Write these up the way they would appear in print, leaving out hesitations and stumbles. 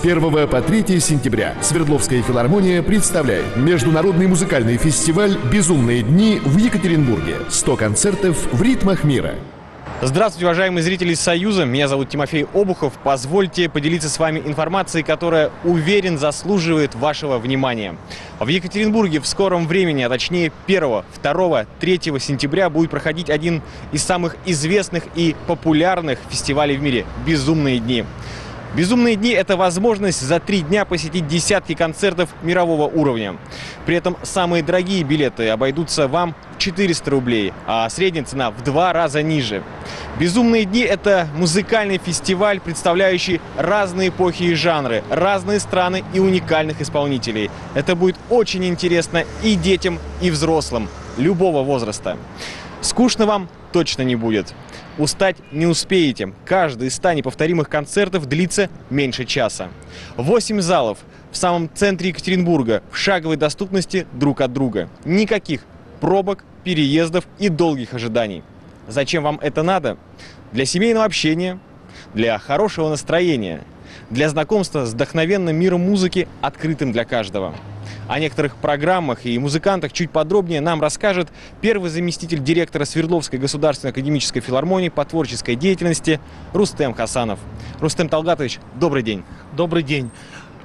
С 1 по 3 сентября Свердловская филармония представляет международный музыкальный фестиваль «Безумные дни» в Екатеринбурге. 100 концертов в ритмах мира. Здравствуйте, уважаемые зрители Союза. Меня зовут Тимофей Обухов. Позвольте поделиться с вами информацией, которая, уверен, заслуживает вашего внимания. В Екатеринбурге в скором времени, а точнее 1, 2, 3 сентября будет проходить один из самых известных и популярных фестивалей в мире – «Безумные дни». «Безумные дни» — это возможность за 3 дня посетить десятки концертов мирового уровня. При этом самые дорогие билеты обойдутся вам в 400 рублей, а средняя цена в 2 раза ниже. «Безумные дни» — это музыкальный фестиваль, представляющий разные эпохи и жанры, разные страны и уникальных исполнителей. Это будет очень интересно и детям, и взрослым, любого возраста. Скучно вам точно не будет. Устать не успеете. Каждый из 100 неповторимых концертов длится меньше часа. 8 залов в самом центре Екатеринбурга, в шаговой доступности друг от друга. Никаких пробок, переездов и долгих ожиданий. Зачем вам это надо? Для семейного общения, для хорошего настроения, для знакомства с вдохновенным миром музыки, открытым для каждого. О некоторых программах и музыкантах чуть подробнее нам расскажет первый заместитель директора Свердловской государственной академической филармонии по творческой деятельности Рустем Хасанов. Рустем Талгатович, добрый день. Добрый день.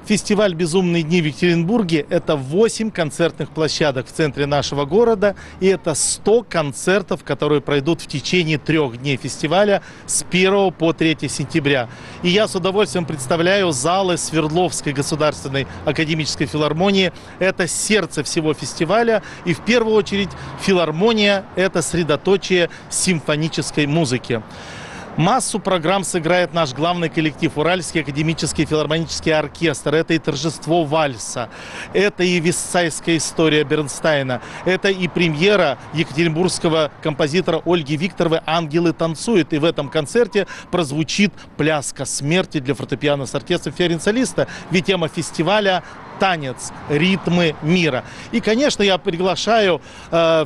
Фестиваль «Безумные дни» в Екатеринбурге – это 8 концертных площадок в центре нашего города, и это 100 концертов, которые пройдут в течение 3 дней фестиваля с 1 по 3 сентября. И я с удовольствием представляю залы Свердловской государственной академической филармонии. Это сердце всего фестиваля, и в первую очередь филармония – это средоточие симфонической музыки. Массу программ сыграет наш главный коллектив Уральский академический филармонический оркестр. Это и торжество вальса, это и вестсайская история Бернстайна, это и премьера екатеринбургского композитора Ольги Викторовой «Ангелы танцуют». И в этом концерте прозвучит пляска смерти для фортепиано с оркестром Ференц-солиста, ведь тема фестиваля – танец, ритмы мира. И, конечно, я приглашаю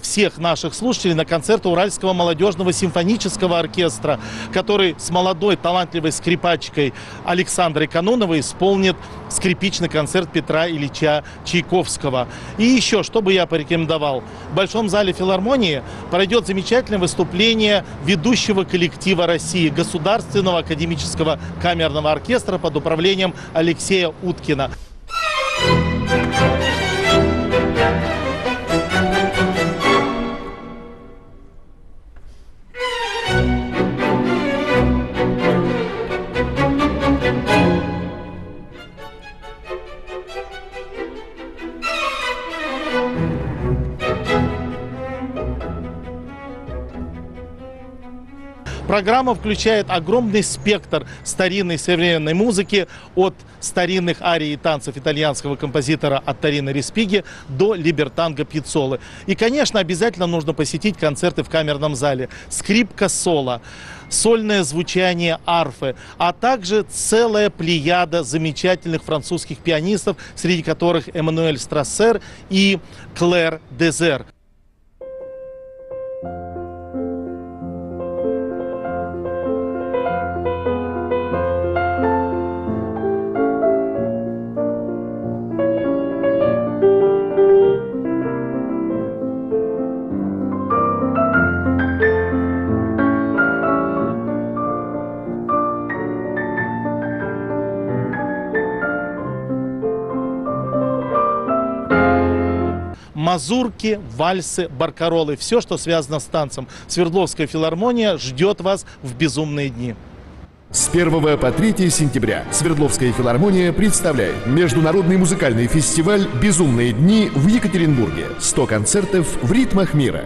всех наших слушателей на концерт Уральского молодежного симфонического оркестра, который с молодой талантливой скрипачкой Александрой Кануновой исполнит скрипичный концерт Петра Ильича Чайковского. И еще, что бы я порекомендовал, в Большом зале филармонии пройдет замечательное выступление ведущего коллектива России, Государственного академического камерного оркестра под управлением Алексея Уткина. Программа включает огромный спектр старинной и современной музыки, от старинных арий и танцев итальянского композитора от Торино Респиги до либертанго Пиццолы. И, конечно, обязательно нужно посетить концерты в камерном зале. Скрипка соло, сольное звучание арфы, а также целая плеяда замечательных французских пианистов, среди которых Эммануэль Страссер и Клэр Дезер. Мазурки, вальсы, баркаролы, все, что связано с танцем. Свердловская филармония ждет вас в «Безумные дни». С 1 по 3 сентября Свердловская филармония представляет международный музыкальный фестиваль «Безумные дни» в Екатеринбурге. 100 концертов в ритмах мира.